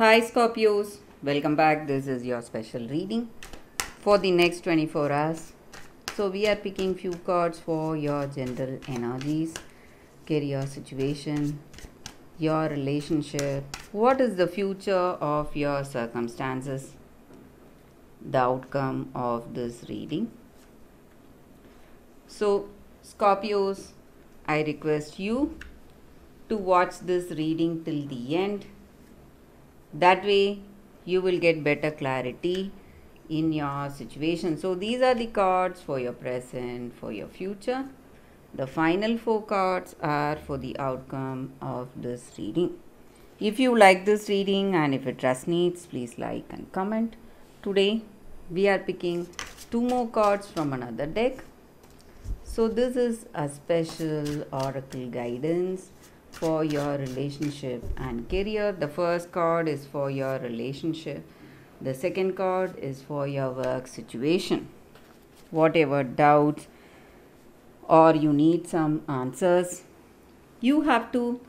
Hi Scorpios, welcome back. This is your special reading for the next 24 hours. So we are picking few cards for your general energies, career situation, your relationship, what is the future of your circumstances, the outcome of this reading. So Scorpios, I request you to watch this reading till the end. That way you will get better clarity in your situation. So these are the cards for your present, for your future. The final four cards are for the outcome of this reading. If you like this reading and if it resonates, please like and comment. Today we are picking two more cards from another deck. So this is a special oracle guidance for your relationship and career. The first card is for your relationship. The second card is for your work situation. Whatever doubts or you need some answers, you have to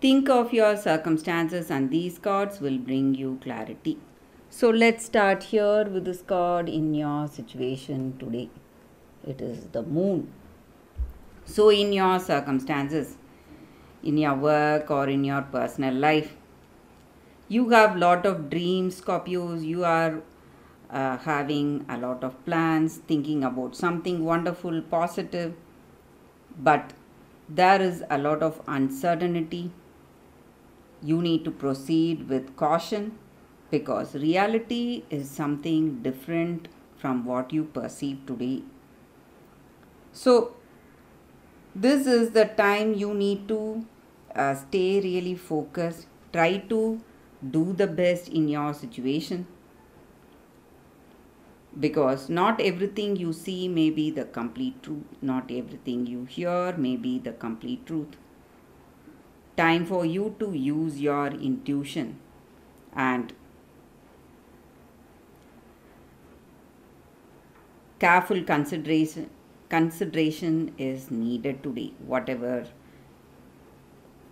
think of your circumstances and these cards will bring you clarity. So let's start here with this card in your situation today. It is the moon. So in your circumstances, in your work or in your personal life, you have lot of dreams, Scorpios. You are having a lot of plans, thinking about something wonderful, positive, but there is a lot of uncertainty. You need to proceed with caution because reality is something different from what you perceive today. So this is the time you need to stay really focused. Try to do the best in your situation, because not everything you see may be the complete truth. Not everything you hear may be the complete truth. Time for you to use your intuition and careful consideration is needed today. Whatever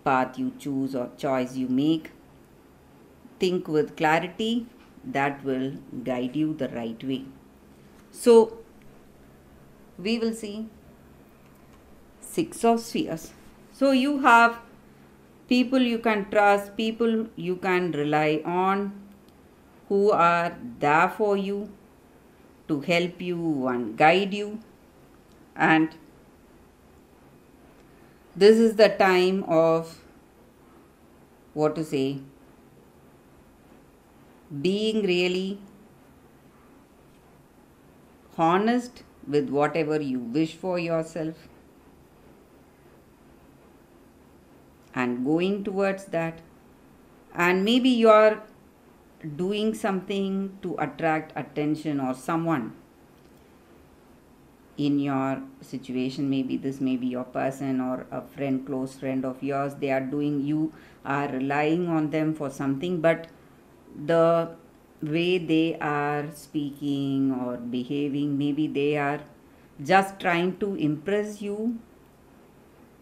path you choose or choice you make, think with clarity. That will guide you the right way. So we will see Six of Spheres. So you have people you can trust, people you can rely on, who are there for you to help you and guide you. And this is the time of being really honest with whatever you wish for yourself and going towards that. And maybe you are doing something to attract attention or someone in your situation. Maybe this may be your person or a friend, close friend of yours. They are doing, you are relying on them for something, but the way they are speaking or behaving, maybe they are just trying to impress you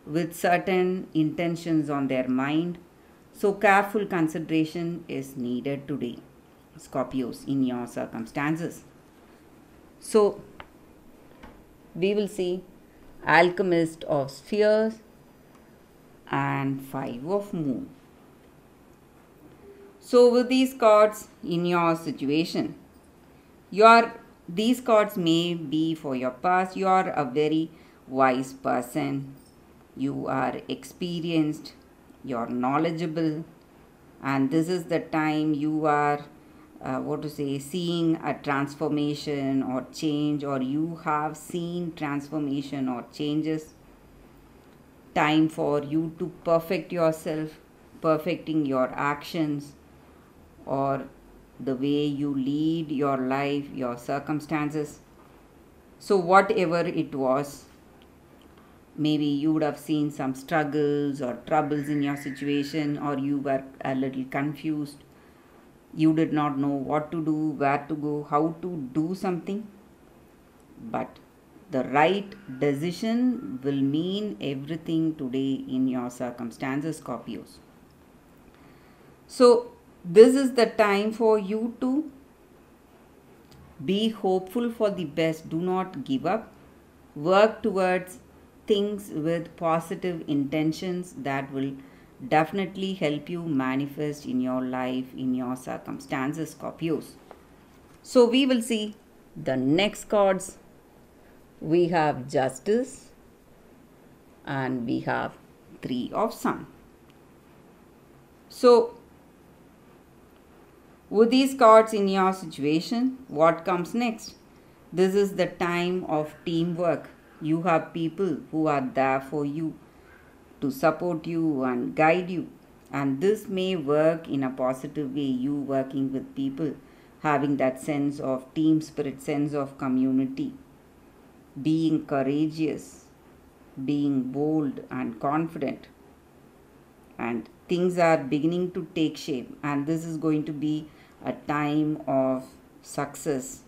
with certain intentions on their mind. So careful consideration is needed today, Scorpios, in your circumstances. So we will see Alchemist of Spheres and Five of Moon. So with these cards in your situation, these cards may be for your past. You are a very wise person. You are experienced. You are knowledgeable. And this is the time you are seeing a transformation or change, or you have seen transformation or changes. Time for you to perfect yourself, perfecting your actions or the way you lead your life, your circumstances. So whatever it was, maybe you would have seen some struggles or troubles in your situation, or you were a little confused. You did not know what to do, where to go, how to do something. But the right decision will mean everything today in your circumstances, Scorpios. So This is the time for you to be hopeful for the best. Do not give up. Work towards things with positive intentions. That will definitely help you manifest in your life, in your circumstances, Scorpios. So we will see the next cards. We have Justice and we have Three of Sun. So with these cards in your situation, what comes next? This is the time of teamwork. You have people who are there for you to support you and guide you. And this may work in a positive way. You working with people, having that sense of team spirit, sense of community, being courageous, being bold and confident. And things are beginning to take shape, and this is going to be a time of success,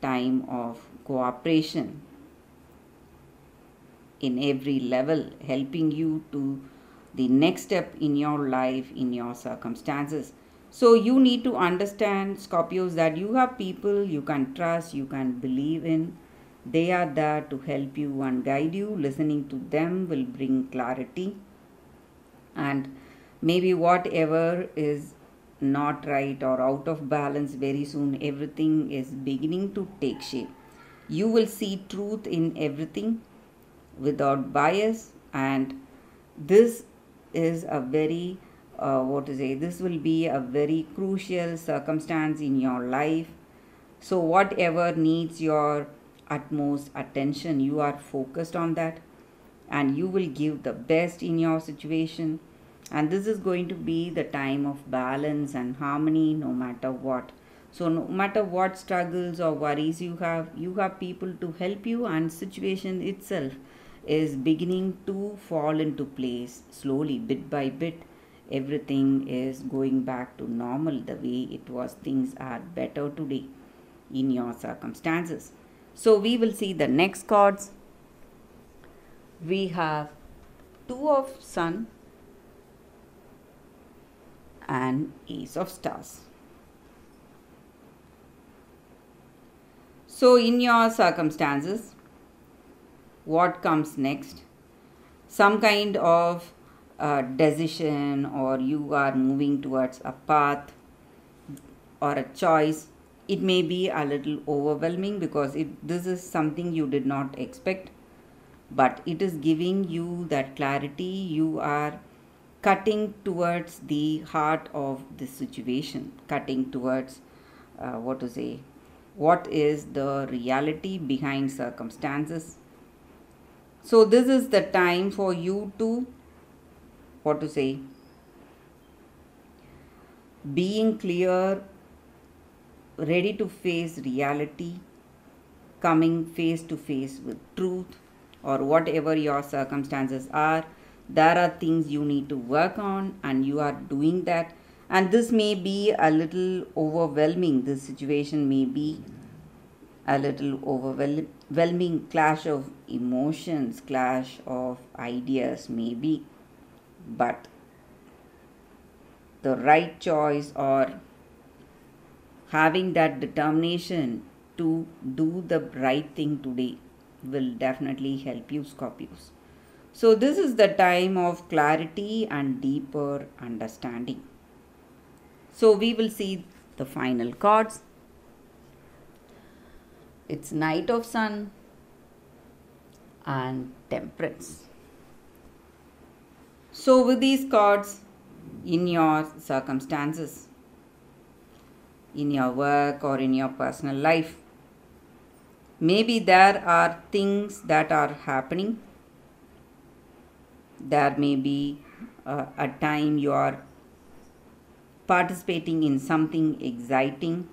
time of cooperation in every level, helping you to the next step in your life, in your circumstances. So you need to understand, Scorpios, that you have people you can trust, you can believe in. They are there to help you and guide you. Listening to them will bring clarity. And maybe whatever is not right or out of balance, very soon everything is beginning to take shape. You will see truth in everything without bias, and this is a very this will be a very crucial circumstance in your life. So whatever needs your utmost attention, you are focused on that. And you will give the best in your situation. And this is going to be the time of balance and harmony no matter what. So no matter what struggles or worries you have people to help you, and situation itself is beginning to fall into place slowly, bit by bit. Everything is going back to normal the way it was. Things are better today in your circumstances. So we will see the next cards. We have Two of Sun and Ace of Stars. So in your circumstances, what comes next? Some kind of decision, or you are moving towards a path or a choice. It may be a little overwhelming because this is something you did not expect. But it is giving you that clarity. You are cutting towards the heart of the situation, cutting towards what is the reality behind circumstances. So this is the time for you to being clear, ready to face reality, coming face to face with truth. Or whatever your circumstances are, there are things you need to work on, and you are doing that. And this may be a little overwhelming. This situation may be a little overwhelming, clash of emotions, clash of ideas maybe. But the right choice, or having that determination to do the right thing today, will definitely help you, Scorpios. So this is the time of clarity and deeper understanding. So we will see the final cards. It's Knight of Sun and Temperance. So with these cards, in your circumstances, in your work or in your personal life, maybe there are things that are happening. There may be a time you are participating in something exciting,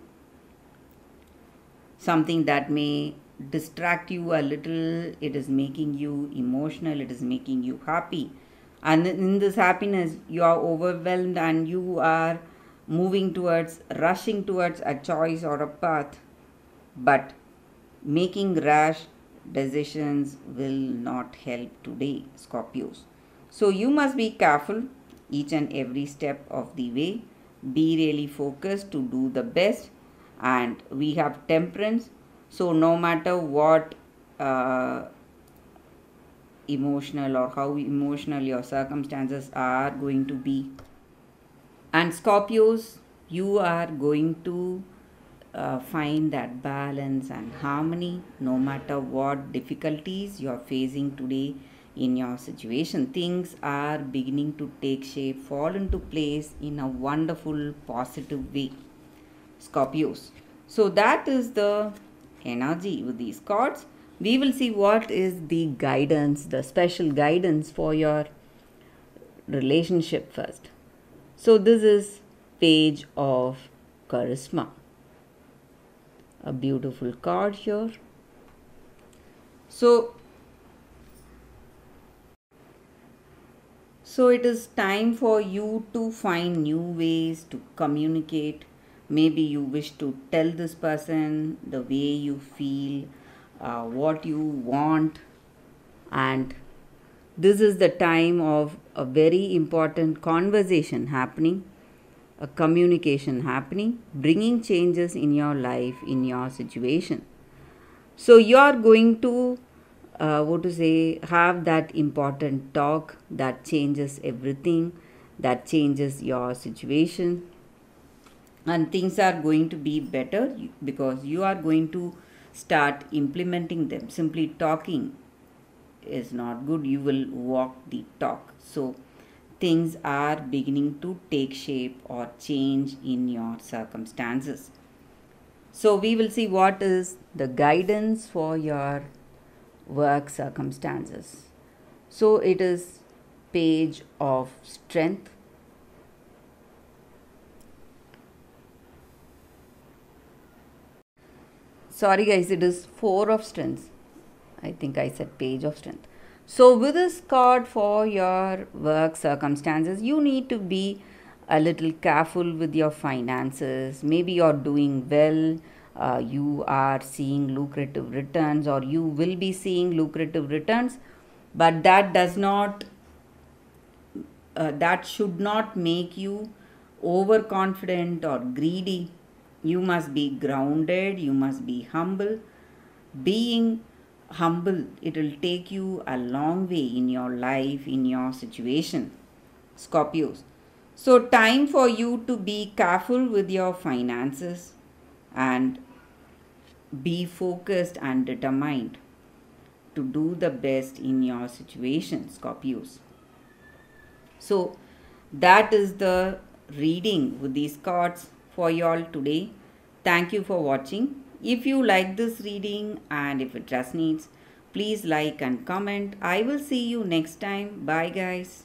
something that may distract you a little. It is making you emotional, it is making you happy. And in this happiness, you are overwhelmed and you are moving towards, rushing towards a choice or a path. But making rash decisions will not help today, Scorpios. So you must be careful each and every step of the way. be really focused to do the best. And we have Temperance, so no matter what emotional or how emotional your circumstances are going to be. And Scorpios, you are going to find that balance and harmony no matter what difficulties you are facing today in your situation. Things are beginning to take shape, fall into place in a wonderful positive way, Scorpios. So that is the energy with these cards. We will see what is the guidance, the special guidance for your relationship first. So this is Page of Charisma. A beautiful card here. So it is time for you to find new ways to communicate. Maybe you wish to tell this person the way you feel, what you want, and this is the time of a very important conversation happening, a communication happening, bringing changes in your life, in your situation. So you are going to have that important talk that changes everything, that changes your situation, and things are going to be better because you are going to start implementing them. Simply talking is not good. You will walk the talk. So things are beginning to take shape or change in your circumstances. So we will see what is the guidance for your work circumstances. So it is Page of Strength. Sorry guys, it is Four of Strengths. I think I said Page of Strength. So with this card for your work circumstances, you need to be a little careful with your finances. Maybe you're doing well, you are seeing lucrative returns, or you will be seeing lucrative returns, but that should not make you overconfident or greedy. You must be grounded, you must be humble. Being humble, it will take you a long way in your life, in your situation, Scorpios. So time for you to be careful with your finances and be focused and determined to do the best in your situation, Scorpios. So that is the reading with these cards for you all today. Thank you for watching. If you like this reading and if it resonates, please like and comment. I will see you next time. Bye guys.